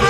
I